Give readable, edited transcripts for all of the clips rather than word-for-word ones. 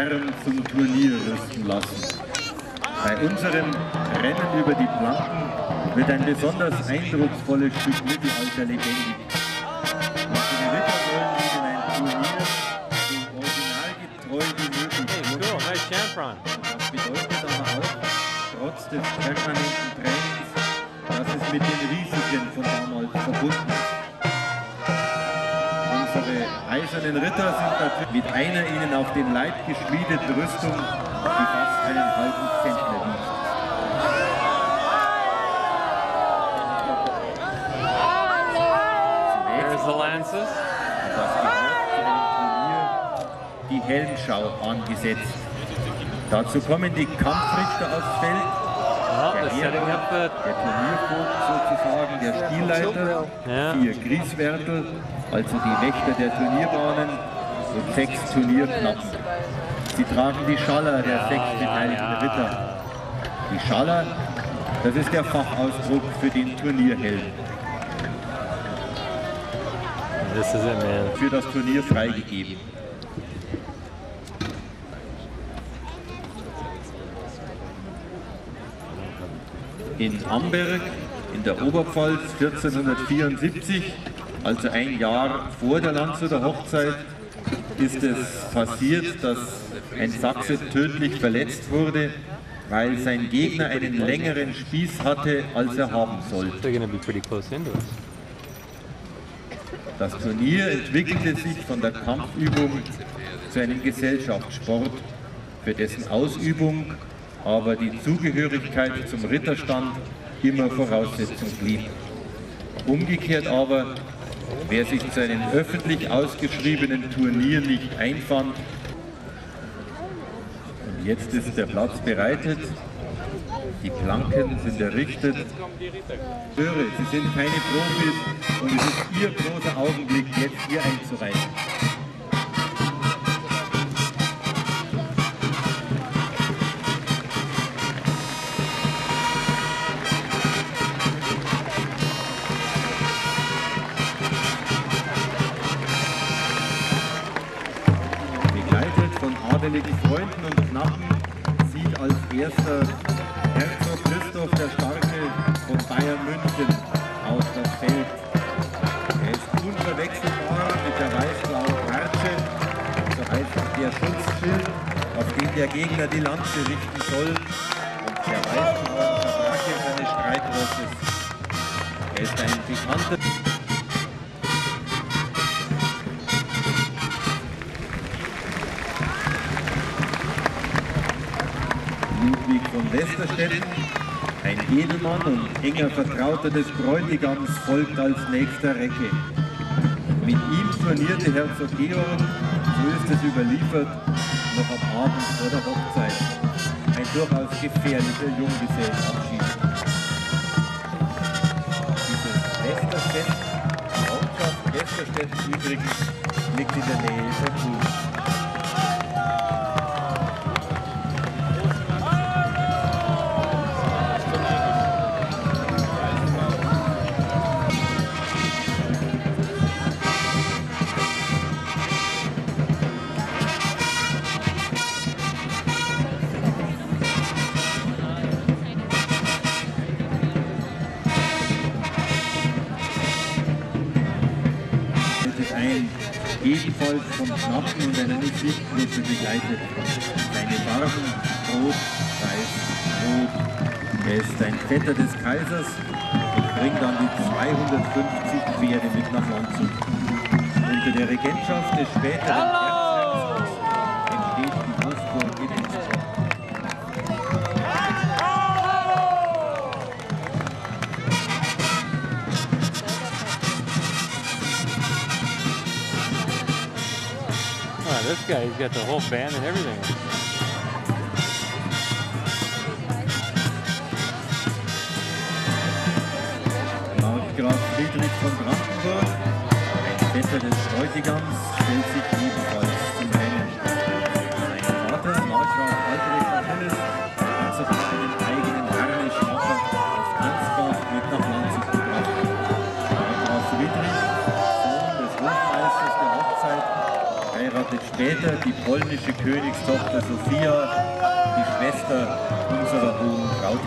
Herren zum Turnier rüsten lassen. Bei unserem Rennen über die Planken wird ein besonders eindrucksvolles Stück Mittelalter lebendig. Unsere Ritter wollen gegen ein Turnier so originalgetreu wie möglich. Das bedeutet aber auch, trotz des permanenten Trainings, dass es mit den Risiken von damals verbunden ist. Unsere eisernen Ritter sind natürlich mit einer ihnen auf den Leib geschmiedeten Rüstung, die fast einen halben Zentner wiegt. Zunächst und das gehört zu dem Turnier, die Helmschau angesetzt. Dazu kommen die Kampfrichter aufs Feld, der Turniervogt sozusagen, der Spielleiter, vier Grieswärtel, also die Wächter der Turnierbahnen und sechs Turnierknappen. Sie tragen die Schaller der sechs beteiligten Ritter. Die Schaller, das ist der Fachausdruck für den Turnierhelm. Für das Turnier freigegeben. In Amberg in der Oberpfalz 1474, also ein Jahr vor der Landshuter Hochzeit, ist es passiert, dass ein Sachse tödlich verletzt wurde, weil sein Gegner einen längeren Spieß hatte, als er haben sollte. Das Turnier entwickelte sich von der Kampfübung zu einem Gesellschaftssport, für dessen Ausübung aber die Zugehörigkeit zum Ritterstand immer Voraussetzung blieb. Umgekehrt aber, wer sich zu einem öffentlich ausgeschriebenen Turnier nicht einfand. Und jetzt ist der Platz bereitet, die Planken sind errichtet. Ich höre, Sie sind keine Profis und es ist Ihr großer Augenblick, jetzt hier einzureißen. Freunden und Knappen sieht als erster Herzog Christoph der Starke von Bayern München aus das Feld. Er ist unverwechselbar mit der weiß-blauen Parche, so heißt der Schutzschild, auf den der Gegner die Lanze richten soll, und der weiß-blauen Parche seines Streitrosses. Er ist ein bekannter. Ludwig von Westerstetten, ein Edelmann und enger Vertrauter des Bräutigams, folgt als nächster Recke. Mit ihm turnierte Herzog Georg, so ist es überliefert, noch am Abend vor der Hochzeit. Ein durchaus gefährlicher Junggesellenabschied. Dieses Westerstetten, die Ortschaft Westerstetten übrigens, liegt in der Nähe von Ulm. Ebenfalls von Knappen und einer Lichtgruppe begleitet. Seine Farben rot, weiß, rot. Er ist ein Vetter des Kaisers und bringt dann die 250 Pferde mit nach Landshut. Unter der Regentschaft des späteren Erzherzogs entsteht die Hausburg in Innsbruck. This guy, he's got the whole band and everything. Markgraf Friedrich von Brandenburg, ein Vetter des Bräutigams, stellt sich ebenfalls zum Rennen. Sein Vater, Markgraf Albrecht Achilles, hat sich mit seinem eigenen Harnisch-Macher aus Ansbach mit nach Landshut gebracht. Markgraf Friedrich, Sohn des Hofmeisters der Hochzeit, heiratet später die polnische Königstochter Sophia, die Schwester unserer hohen Braut.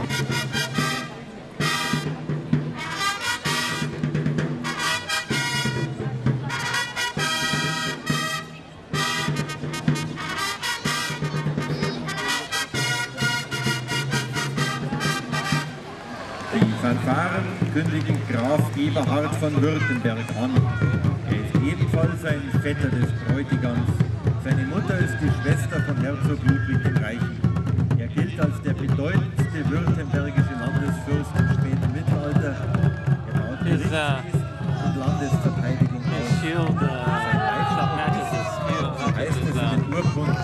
Fanfaren kündigen Graf Eberhard von Württemberg an. Er ist ebenfalls ein Vetter des Bräutigams. Seine Mutter ist die Schwester von Herzog Ludwig dem Reichen. Er gilt als der bedeutendste württembergische Landesfürst im späten Mittelalter. Er baut Gerichtsdienst und Landesverteidigung aus. Sein Leibschaft heißt es in den Urkunden,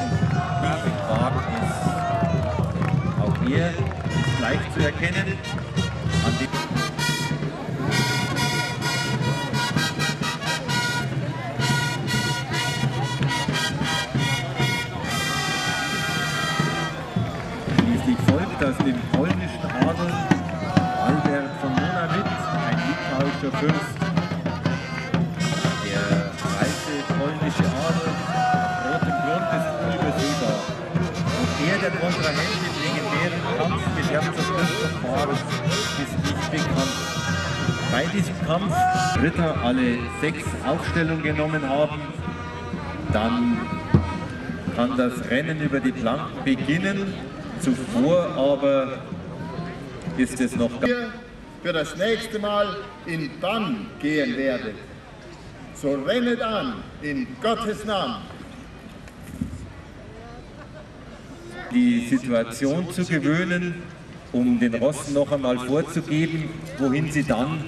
die gewahrt ist. Auch er ist leicht zu erkennen. Schließlich folgt aus dem polnischen Adel Albert von Monowitz, ein litauischer Fürst. Der alte polnische Adel auf rotem Grund ist unübersehbar. Und er, der Kontrahent im legendären Kampf mit Herzog Christoph ist nicht bekannt. Bei diesem Kampf Ritter alle 6 Aufstellung genommen haben, dann kann das Rennen über die Planken beginnen. Zuvor aber ist es noch gar nicht. Für das nächste Mal in Bann gehen werde. So rennet an, in Gottes Namen. Die Situation zu gewöhnen, um den Rossen noch einmal vorzugeben, wohin sie dann,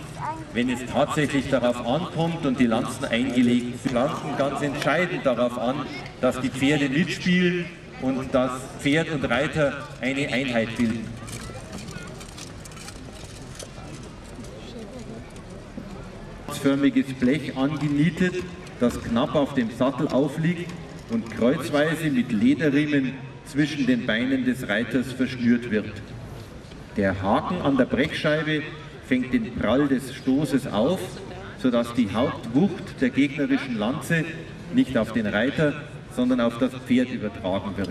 wenn es tatsächlich darauf ankommt und die Lanzen eingelegt sind, Lanzen ganz entscheidend darauf an, dass die Pferde mitspielen und dass Pferd und Reiter eine Einheit bilden. Kreuzförmiges Blech angenietet, das knapp auf dem Sattel aufliegt und kreuzweise mit Lederriemen zwischen den Beinen des Reiters verschnürt wird. Der Haken an der Brechscheibe fängt den Prall des Stoßes auf, sodass die Hauptwucht der gegnerischen Lanze nicht auf den Reiter, sondern auf das Pferd übertragen wird.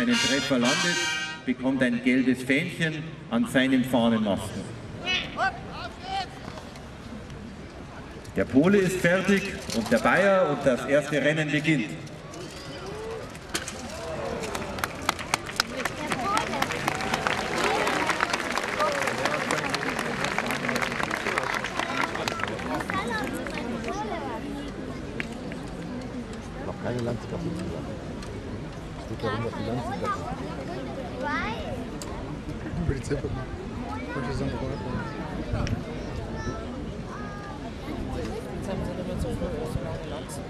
Einen Treffer landet, bekommt ein gelbes Fähnchen an seinem Fahnenmasten. Der Pole ist fertig und der Bayer und das erste Rennen beginnt. Keine Lanze kaputt zu machen. Es geht darum, dass die Lanze kaputt machen. Pretty simple. Pretty simple. Jetzt haben sie nicht mehr so lange Lanzen.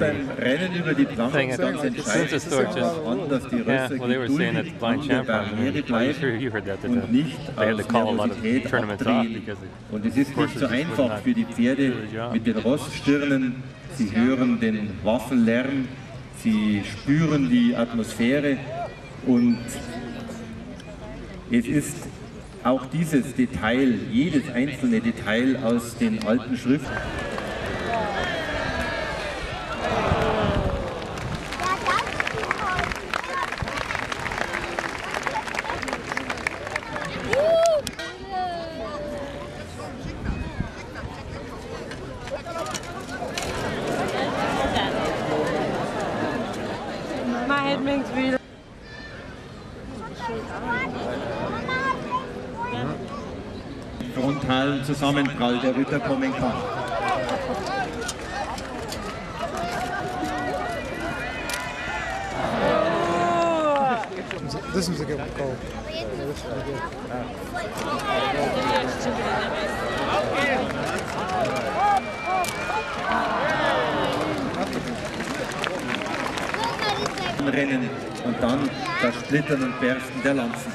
Beim Rennen über die Planken ist ganz entscheidend darauf an, dass die Rösser geduldig an der Barriere bleiben und nicht aus Nervosität abdrehen. Und es ist nicht so einfach für die Pferde mit den Rosstirnen. Sie hören den Waffenlärm, sie spüren die Atmosphäre und es ist auch dieses Detail, jedes einzelne Detail aus den alten Schriften. Frontalen Zusammenprall der Ritter kommen kann. Das müssen Sie kaufen. Rennen und dann das Splittern und Bersten der Lanzen.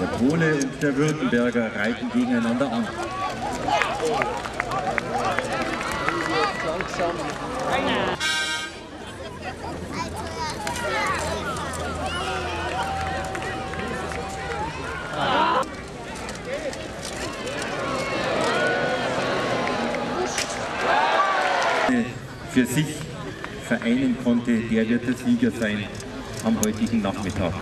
Der Pole und der Württemberger reiten gegeneinander an. Für sich vereinen konnte, der wird der Sieger sein am heutigen Nachmittag.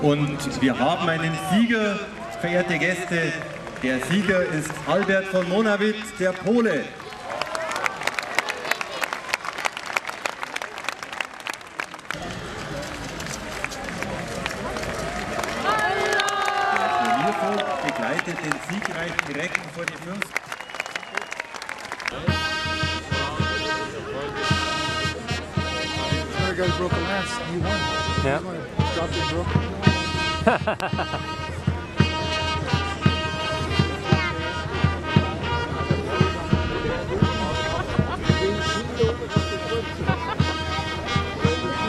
Und wir haben einen Sieger, verehrte Gäste. Der Sieger ist Albert von Monowitz, der Pole. Begleitet den siegreichen direkt vor die Fürsten. Ja. Are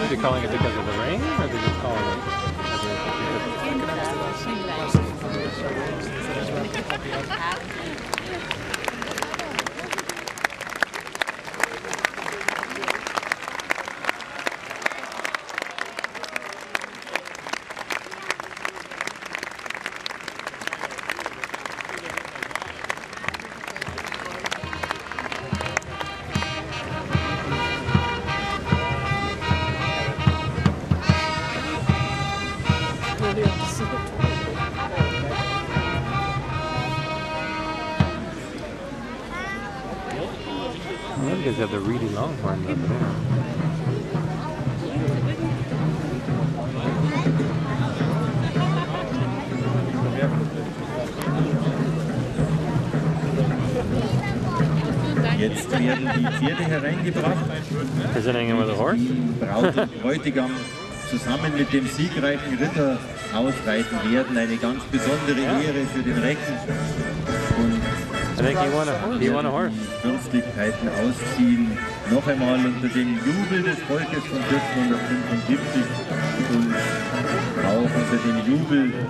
they calling it because of the rain, or are they just calling it? You guys have the really long horns up there. Jetzt werden die Pferde hereingebracht. Is it hanging with a horse? Braut und Bräutigam zusammen mit dem siegreichen Ritter ausreiten werden. Eine ganz besondere Ehre für den Recken. Ich denke, you want a horse? Würstlichkeiten ausziehen, noch einmal unter dem Jubel des Volkes von 1475 und auch unter dem Jubel